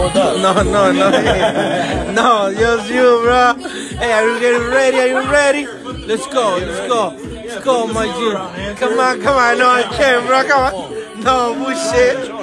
Hold up. No. No, just you, bro. Hey, are you getting ready? Are you ready? Let's go. Let's go. Let's go, my G. Come on, come on. No, I can't, bro. Come on. No, bullshit.